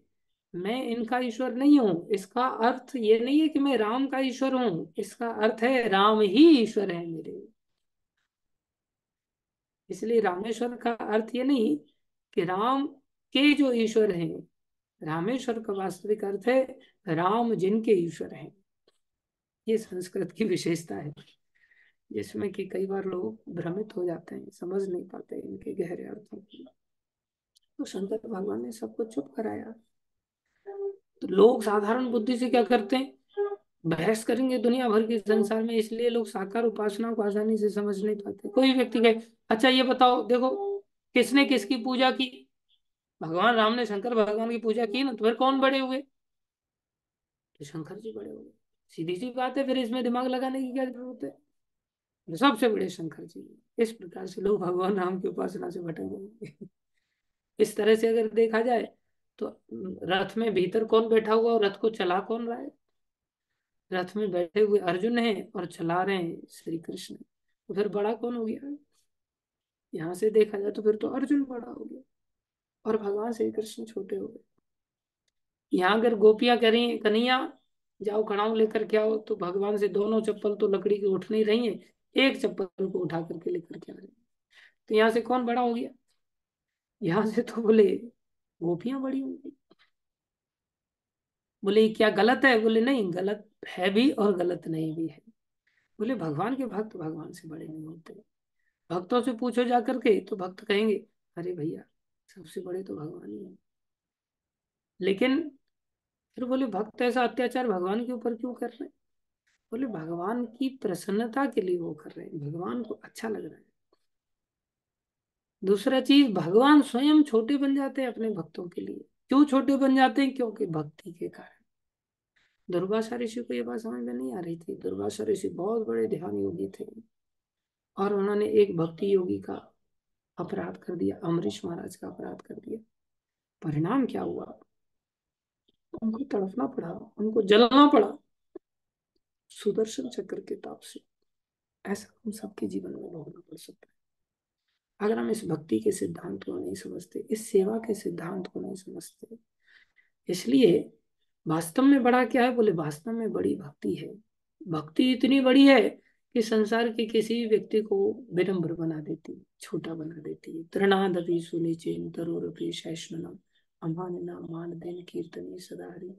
मैं इनका ईश्वर नहीं हूँ। इसका अर्थ ये नहीं है कि मैं राम का ईश्वर हूँ, इसका अर्थ है राम ही ईश्वर है मेरे। इसलिए रामेश्वर का अर्थ ये नहीं कि राम के जो ईश्वर हैं, रामेश्वर का वास्तविक अर्थ है राम जिनके ईश्वर हैं। ये संस्कृत की विशेषता है, जिसमें कि कई बार लोग भ्रमित हो जाते हैं, समझ नहीं पाते इनके गहरे अर्थों को। तो शंकर भगवान ने सबको चुप कराया। तो लोग साधारण बुद्धि से क्या करते हैं, बहस करेंगे दुनिया भर के संसार में, इसलिए लोग साकार उपासना को आसानी से समझ नहीं पाते। कोई व्यक्ति कहे, अच्छा ये बताओ, देखो किसने किसकी पूजा की? भगवान राम ने शंकर भगवान की पूजा की ना, तो फिर कौन बड़े हुए? तो शंकर जी बड़े हुए। सीधी सी बात है, फिर इसमें दिमाग लगाने की क्या जरूरत है, सबसे बड़े शंकर जी। इस प्रकार से लोग भगवान राम की उपासना से भटक गए। इस तरह से अगर देखा जाए तो रथ में भीतर कौन बैठा हुआ और रथ को चला कौन रहा है? रथ में बैठे हुए अर्जुन हैं और चला रहे हैं श्री कृष्ण। तो फिर बड़ा कौन हो गया? यहाँ से देखा जाए तो फिर तो अर्जुन बड़ा हो गया और भगवान श्री कृष्ण छोटे हो गए। यहाँ अगर गोपियां कह रही हैं, कन्हैया जाओ कड़ाऊ लेकर के आओ, तो भगवान से दोनों चप्पल तो लकड़ी की उठ नहीं रही है, एक चप्पल को उठा करके लेकर के आ रही है। तो यहाँ से कौन बड़ा हो गया? यहाँ से तो बोले गोपियां बड़ी हो गई। बोले क्या गलत है? बोले नहीं, गलत है भी और गलत नहीं भी है। बोले भगवान के भक्त भगवान से बड़े नहीं होते। भक्तों से पूछो जा करके तो भक्त कहेंगे अरे भैया सबसे बड़े तो भगवान ही है। लेकिन फिर बोले भक्त ऐसा अत्याचार भगवान के ऊपर क्यों कर रहे हैं? बोले भगवान की प्रसन्नता के लिए वो कर रहे हैं, भगवान को अच्छा लग रहा है। दूसरा चीज, भगवान स्वयं छोटे बन जाते हैं अपने भक्तों के लिए। क्यों छोटे बन जाते हैं? क्योंकि भक्ति के कारण। दुर्वासा ऋषि को ये बात समझ में नहीं आ रही थी। दुर्वासा ऋषि बहुत बड़े ध्यान योगी थे और उन्होंने एक भक्ति योगी का अपराध कर दिया, अम्बरीश महाराज का अपराध कर दिया। परिणाम क्या हुआ? उनको तड़पना पड़ा, उनको जलना पड़ा सुदर्शन चक्र के ताप से। ऐसा हम सबके जीवन में भोगना पड़ सकता है अगर हम इस भक्ति के सिद्धांत को नहीं समझते, इस सेवा के सिद्धांत को नहीं समझते। इसलिए वास्तव में बड़ा क्या है? बोले वास्तव में बड़ी भक्ति है। भक्ति इतनी बड़ी है कि संसार के किसी भी व्यक्ति को विनम्र बना देती है, छोटा बना देती है। तृणाद अपि सुनीचेन तरोर अपि शैष्णनम अमान न मानदेन कीर्तने सदा हरि।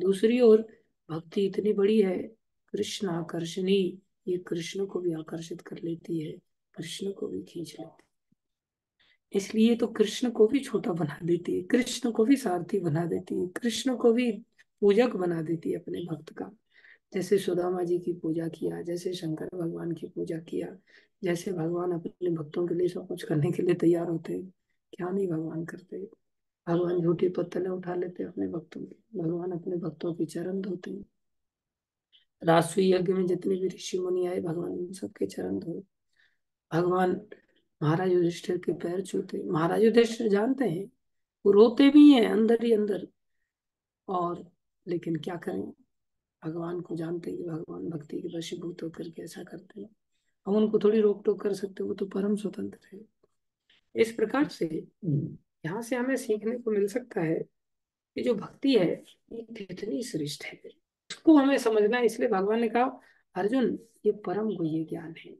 दूसरी ओर भक्ति इतनी बड़ी है, कृष्ण आकर्षणी, ये कृष्ण को भी आकर्षित कर लेती है, कृष्ण को भी खींच लेती है। इसलिए तो कृष्ण को भी छोटा बना देती है, कृष्ण को भी सारथी बना देती है, कृष्ण को भी पूजक बना देती है अपने भक्त का। जैसे सुदामा जी की पूजा किया, जैसे शंकर भगवान की पूजा किया, जैसे भगवान अपने भक्तों के लिए सब कुछ करने के लिए तैयार होते हैं, क्या नहीं भगवान करते। भगवान झूठी पत्तलें उठा लेते हैं अपने भक्तों की, भगवान अपने भक्तों के चरण धोते हैं। राजसूय यज्ञ में जितने भी ऋषि मुनि आए भगवान उन सबके चरण धोए, भगवान महाराज युधिष्ठिर के पैर छूते। महाराज युधिष्ठिर जानते हैं, वो रोते भी हैं अंदर ही अंदर, और लेकिन क्या करें, भगवान को जानते कि भगवान भक्ति के वशीभूत होकर के ऐसा करते हैं। हम उनको थोड़ी रोक टोक कर सकते, वो तो परम स्वतंत्र है। इस प्रकार से यहाँ से हमें सीखने को मिल सकता है कि जो भक्ति है ये कितनी श्रेष्ठ है, उसको हमें समझना है। इसलिए भगवान ने कहा अर्जुन ये परम गुह्य ज्ञान है,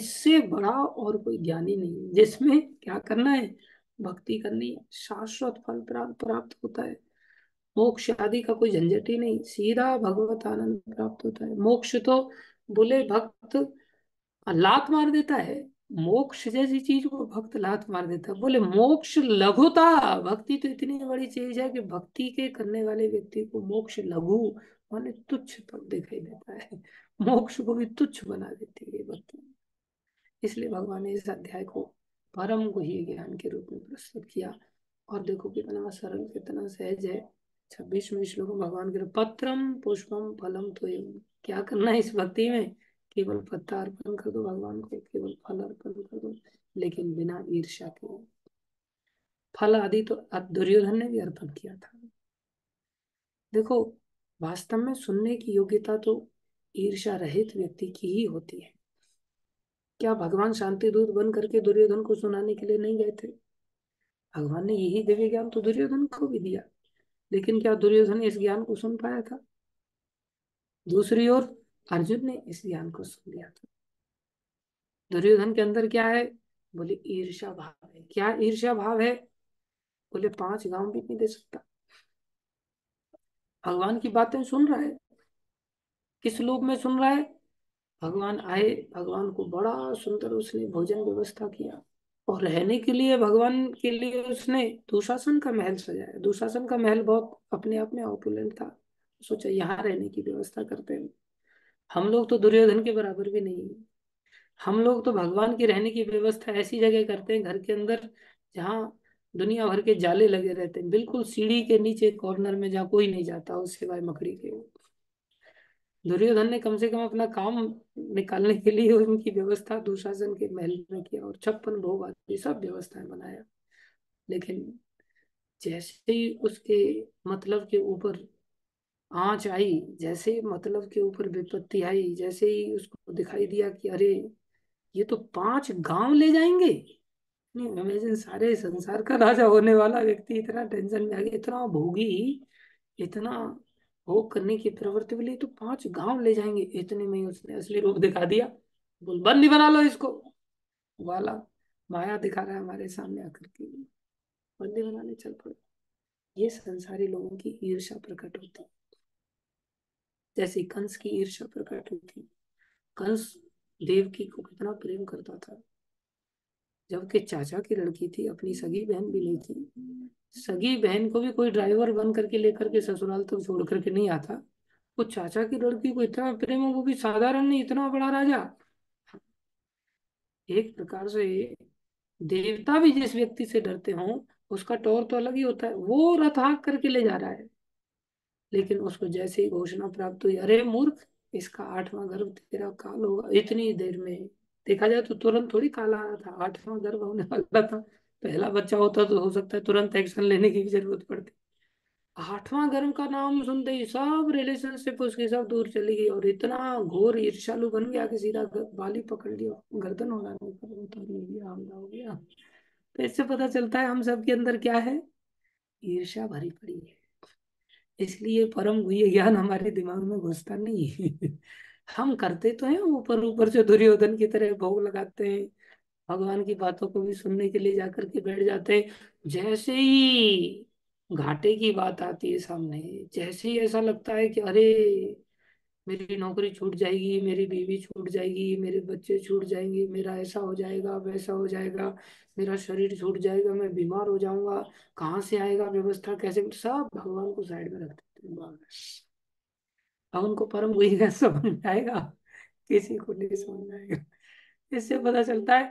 इससे बड़ा और कोई ज्ञान ही नहीं, जिसमें क्या करना है, भक्ति करनी है। शाश्वत फल प्राप्त होता है, मोक्ष आदि का कोई झंझट ही नहीं, सीधा भगवत आनंद प्राप्त होता है। मोक्ष तो बोले भक्त लात मार देता है, मोक्ष जैसी चीज को भक्त लात मार देता है। बोले मोक्ष लघुता, भक्ति तो इतनी बड़ी चीज है कि भक्ति के करने वाले व्यक्ति को मोक्ष लघु माने तुच्छ पर दिखाई देता है, मोक्ष को भी तुच्छ बना देती है भक्ति। इसलिए भगवान ने इस अध्याय को परम गुह्य ज्ञान के रूप में प्रस्तुत किया। और देखो कितना सरल, कितना सहज है। छब्बीसवें श्लोक में भगवान के पत्रम पुष्पम फलम, तो क्या करना है इस भक्ति में, केवल पत्ता अर्पण कर दो भगवान को, केवल फल अर्पण कर दो, लेकिन बिना ईर्ष्या के। फल आदि तो दुर्योधन ने भी अर्पण किया था। देखो वास्तव में सुनने की योग्यता तो ईर्ष्या रहित व्यक्ति की ही होती है। क्या भगवान शांति दूत बन करके दुर्योधन को सुनाने के लिए नहीं गए थे? भगवान ने यही दिव्य ज्ञान तो दुर्योधन को भी दिया, लेकिन क्या दुर्योधन इस ज्ञान को सुन पाया था? दूसरी ओर अर्जुन ने इस ज्ञान को सुन लिया था। दुर्योधन के अंदर क्या है? बोले ईर्ष्या भाव है। क्या ईर्ष्या भाव है? बोले पांच गांव भी नहीं दे सकता। भगवान की बातें सुन रहा है, किस लोक में सुन रहा है? भगवान आए, भगवान को बड़ा सुंदर उसने भोजन व्यवस्था किया और रहने के लिए भगवान के लिए उसने दुशासन का महल सजाया। दुशासन का महल बहुत अपने आप में ऑपुलेंट था, सोचा यहाँ रहने की व्यवस्था करते हैं। हम लोग तो दुर्योधन के बराबर भी नहीं है। हम लोग तो भगवान की रहने की व्यवस्था ऐसी जगह करते हैं घर के अंदर जहाँ दुनिया भर के जाले लगे रहते हैं, बिल्कुल सीढ़ी के नीचे कॉर्नर में जहाँ कोई नहीं जाता उस सिवाय मकड़ी के। दुर्योधन ने कम से कम अपना काम निकालने के लिए उनकी व्यवस्था दुशासन के महल में किया और छप्पन भोग आदि सब व्यवस्थाएं बनाया। लेकिन जैसे ही उसके मतलब के ऊपर आंच आई, जैसे ही मतलब के ऊपर विपत्ति आई, जैसे ही उसको दिखाई दिया कि अरे ये तो पांच गांव ले जाएंगे, नहीं इमेजिन, सारे संसार का राजा होने वाला व्यक्ति इतना टेंशन में आ गया, इतना भोगी, इतना भोग करने की प्रवृत्ति के लिए तो पांच गांव ले जाएंगे। इतने में ही उसने असली रूप दिखा दिया, बोल बंदी बना लो इसको। वाला माया दिखा रहा है हमारे सामने आकर के बंदे बनाने चल पड़े। ये संसारी लोगों की ईर्ष्या प्रकट होती, जैसे कंस की ईर्ष्या प्रकट होती। कंस देवकी को कितना प्रेम करता था, जबकि चाचा की लड़की थी, अपनी सगी बहन भी नहीं थी। सगी बहन को भी कोई ड्राइवर बन करके लेकर के ससुराल तो छोड़ करके नहीं आता, वो चाचा की लड़की को इतना प्रेम, वो भी साधारण नहीं, इतना बड़ा राजा। एक प्रकार से देवता भी जिस व्यक्ति से डरते हों उसका टौर तो अलग ही होता है। वो रथ हाँक करके ले जा रहा है, लेकिन उसको जैसे ही घोषणा प्राप्त हुई, अरे मूर्ख, इसका आठवां गर्भ तेरा काल होगा। इतनी देर में देखा जाए तो तुरंत थोड़ी काला आना था, आठवां गर्भ होने वाला था। पहला बच्चा होता तो हो सकता है तुरंत एक्शन लेने की भी जरूरत पड़ती। आठवां गर्भ का नाम सुनते ही सब रिलेशनशिप उसकी सब दूर चली गई, और इतना घोर ईर्ष्यालु बन गया कि सीधा बाली पकड़ लिया, गर्दन होना हो गया। तो इससे पता चलता है हम सबके अंदर क्या है, ईर्ष्या भरी पड़ी है। इसलिए परम गुह्य ज्ञान हमारे दिमाग में घुसता नहीं है। हम करते तो हैं ऊपर ऊपर से दुर्योधन की तरह भोग लगाते हैं, भगवान की बातों को भी सुनने के लिए जाकर के बैठ जाते हैं। जैसे ही घाटे की बात आती है सामने, जैसे ही ऐसा लगता है कि अरे मेरी नौकरी छूट जाएगी, मेरी बीवी छूट जाएगी, मेरे बच्चे छूट जाएंगे, मेरा ऐसा हो जाएगा, वैसा हो जाएगा, मेरा शरीर छूट जाएगा, मैं बीमार हो जाऊंगा, कहाँ से आएगा व्यवस्था, कैसे, सब भगवान को साइड में रख देते हैं। अब उनको परम गुह्य ज्ञान समझ आएगा, किसी को नहीं समझ आएगा। इससे पता चलता है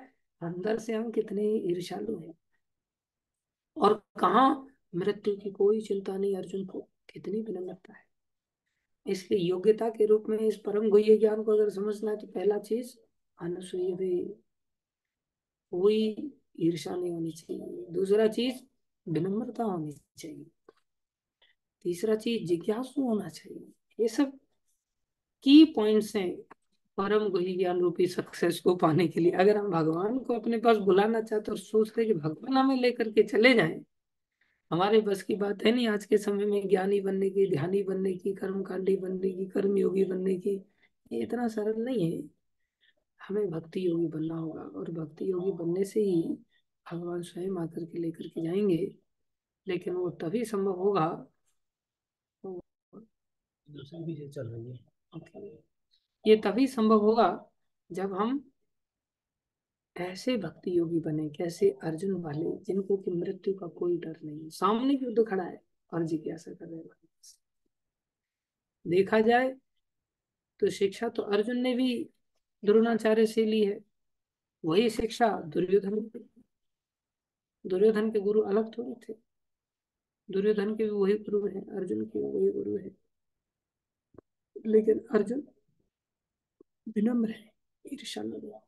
अंदर से हम कितने ईर्ष्यालु हैं। और कहाँ मृत्यु की कोई चिंता नहीं अर्जुन को, कितनी विनम्रता है। इसलिए योग्यता के रूप में इस परम गुह्य ज्ञान को अगर समझना है तो पहला चीज अनुसूया भी, कोई ईर्ष्या नहीं होनी चाहिए। दूसरा चीज विनम्रता होनी चाहिए। तीसरा चीज जिज्ञासु होना चाहिए। ये सब की पॉइंट्स हैं परम गुह्य ज्ञान रूपी सक्सेस को पाने के लिए। अगर हम भगवान को अपने पास बुलाना चाहते और सोचते कि भगवान हमें लेकर के चले जाएं, हमारे बस की बात है नहीं। आज के समय में ज्ञानी बनने की, ध्यानी बनने की, कर्मकांडी बनने की, कर्मयोगी बनने की, ये इतना सरल नहीं है। हमें भक्ति योगी बनना होगा, और भक्ति योगी बनने से ही भगवान स्वयं आकर के लेकर के जाएंगे। लेकिन वो तभी संभव होगा। दूसरी भी चल रही है, ये तभी संभव होगा जब हम ऐसे भक्ति योगी बने कैसे अर्जुन वाले, जिनको कि मृत्यु का कोई डर नहीं, सामने युद्ध खड़ा है और जिज्ञासा कर रहे हैं। देखा जाए तो शिक्षा तो अर्जुन ने भी द्रोणाचार्य से ली है, वही शिक्षा दुर्योधन ने। दुर्योधन के गुरु अलग थोड़े थे, दुर्योधन के भी वही गुरु है, अर्जुन के भी वही गुरु है। लेकिन अर्जुन विनम्र है, ईर्ष्यालु है।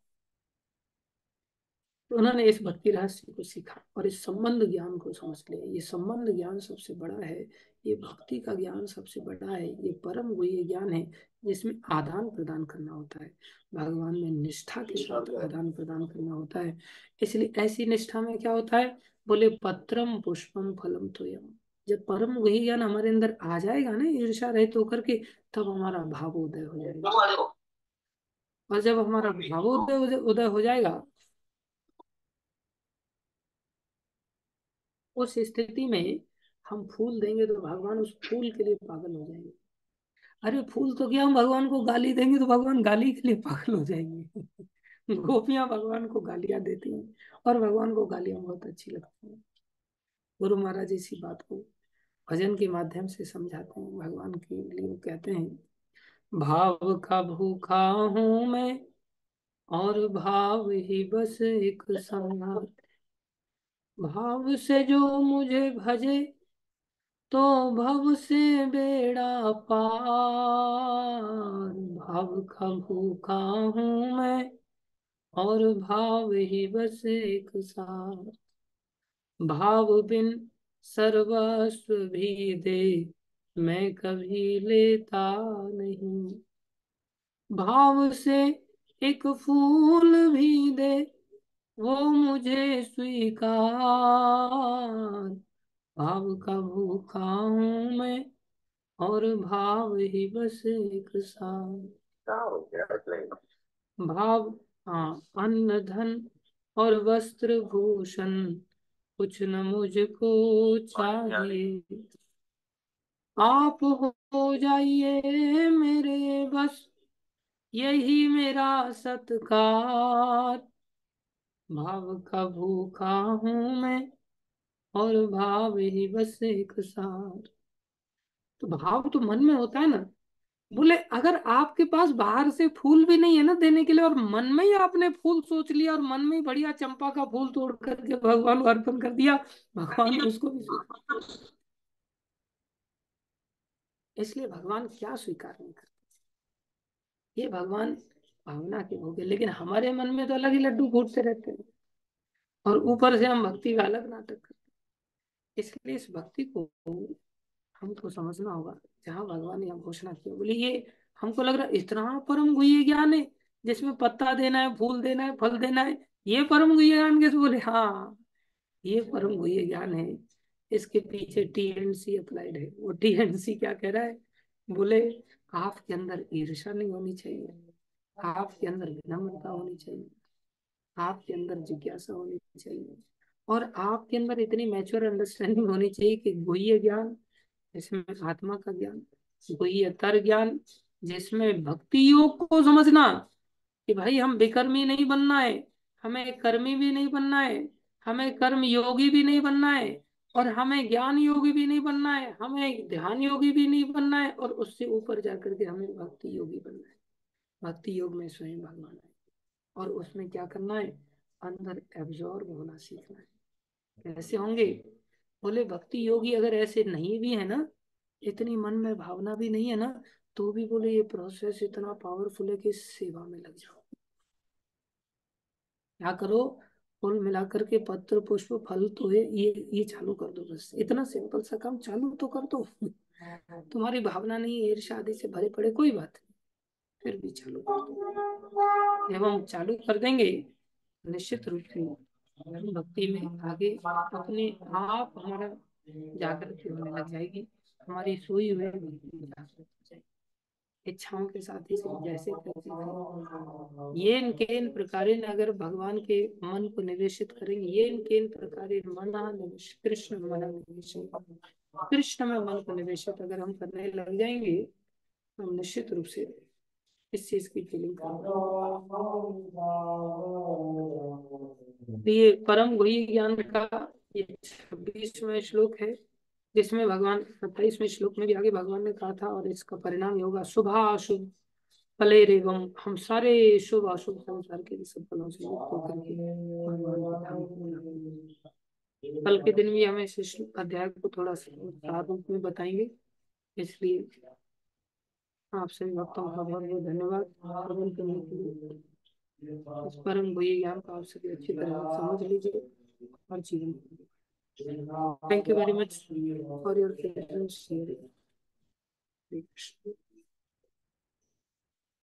उन्होंने इस भक्ति रहस्य को सीखा और इस संबंध ज्ञान को समझ लिया। ये संबंध ज्ञान सबसे बड़ा है, ये भक्ति का ज्ञान सबसे बड़ा है, ये परम गुह्य ज्ञान है, जिसमें आदान प्रदान करना होता है, भगवान में निष्ठा के साथ आदान प्रदान करना होता है। इसलिए ऐसी निष्ठा में क्या होता है, बोले पत्रम पुष्पम फलम तोयम। जब परम गुह्य ज्ञान हमारे अंदर आ जाएगा ना, ईर्ष्या रहित होकर के, तब हमारा भावोदय हो जाएगा। और जब हमारा भावोदय उदय हो जाएगा, उस स्थिति में हम फूल देंगे तो भगवान उस फूल के लिए पागल हो जाएंगे। अरे फूल तो क्या, हम भगवान को गाली देंगे तो भगवान गाली के लिए पागल हो जाएंगे। गोपियां भगवान को गालियां देती हैं और भगवान को गालियां बहुत अच्छी लगती हैं। गुरु महाराज इसी बात को भजन के माध्यम से समझाते हैं। भगवान के लिए कहते हैं, भाव का भूखा हूं मैं और भाव ही बस एक संहार, भाव से जो मुझे भजे तो भव से बेड़ा पार, भाव का भूखा हूं मैं और भाव ही बस एक सार, भाव बिन सर्वस्व भी दे मैं कभी लेता नहीं, भाव से एक फूल भी दे वो मुझे स्वीकार, भाव का भूखा हूँ मैं और भाव ही बस एक साथ। भाव, हाँ, अन्न धन और वस्त्र भूषण कुछ न मुझको चाहिए। आप हो जाइए मेरे बस यही मेरा सत्कार, भाव का भूखा हूँ मैं और भाव ही बस एक सार। तो भाव तो मन में होता है ना। बोले अगर आपके पास बाहर से फूल भी नहीं है ना देने के लिए और मन में ही आपने फूल सोच लिया और मन में ही बढ़िया चंपा का फूल तोड़ करके भगवान को अर्पण कर दिया, भगवान उसको भी, इसलिए भगवान क्या स्वीकार नहीं करते। ये भगवान भावना के भोग है, लेकिन हमारे मन में तो अलग ही लड्डू फूटते रहते हैं और ऊपर से हम भक्ति का अलग नाटक करते। इसलिए इस भक्ति को हमको समझना होगा। जहाँ भगवान ने घोषणा की, बोले ये हमको लग रहा इतना परम गुह्य ज्ञान है जिसमें पत्ता देना है, फूल देना है, फल देना है, ये परम गुह्य ज्ञान कैसे? बोले हाँ ये परम गुह्य ज्ञान है, इसके पीछे टी एंड सी अप्लाइड है। वो टी एंड सी क्या कह रहा है? बोले आपके अंदर ईर्ष्या नहीं होनी चाहिए, आपके अंदर विनम्रता होनी चाहिए, आपके अंदर जिज्ञासा होनी चाहिए और आपके अंदर इतनी मैच्योर अंडरस्टैंडिंग होनी चाहिए कि गुह्य ज्ञान जिसमें आत्मा का ज्ञान, गुह्यतर ज्ञान जिसमें भक्ति योग को समझना कि भाई हम बेकर्मी नहीं बनना है, हमें कर्मी भी नहीं बनना है, हमें कर्म योगी भी नहीं बनना है और हमें ज्ञान योगी भी नहीं बनना है, हमें ध्यान योगी भी नहीं बनना है और उससे ऊपर जाकर के हमें भक्ति योगी बनना है। भक्ति योग में स्वयं भगवान है और उसमें क्या करना है? अंदर एब्जॉर्ब होना सीखना है। कैसे होंगे? बोले भक्ति योगी अगर ऐसे नहीं भी है ना, इतनी मन में भावना भी नहीं है ना, तो भी बोले ये प्रोसेस इतना पावरफुल है कि सेवा में लग जाओ। क्या करो? फूल मिलाकर के पत्र पुष्प फल तो है, ये ये चालू कर दो, बस इतना सिंपल सा काम चालू तो कर दो। तुम्हारी भावना नहीं, ईर्ष्या आदि से भरे पड़े, कोई बात नहीं, फिर भी चालू कर दो। जब हम चालू कर देंगे निश्चित रूप से भक्ति में आगे अपने आप हमारा जागृति होने लग जाएगी, हमारी सोई हुई भक्ति इच्छाओं के साथ ही जैसे ये इनके इन प्रकारेण अगर भगवान के मन को निवेशित करेंगे, ये इनके इन प्रकारेण मना निवेश कृष्ण मना निवेश कृष्ण में मन को निवेशित अगर हम करने लग जाएंगे तो हम निश्चित रूप से इस चीज की फीलिंग करेंगे। ये परम गुह्य ज्ञान का ये छब्बीसवें श्लोक है जिसमें भगवान सत्ताईसवें श्लोक में भी आगे भगवान ने कहा था और इसका परिणाम ये होगा शुभ अशुभ फले रेवम, हम सारे शुभ अशुभ संसार के सब फलों से मुक्त होकर के कल के दिन भी हमें इस अध्याय को थोड़ा सा रूप में बताएंगे। इसलिए आप सभी भक्तों का बहुत बहुत धन्यवाद। इस परम गुह्य ज्ञान को आप सभी अच्छी तरह समझ लीजिए और जीवन। Thank you very much for your patience.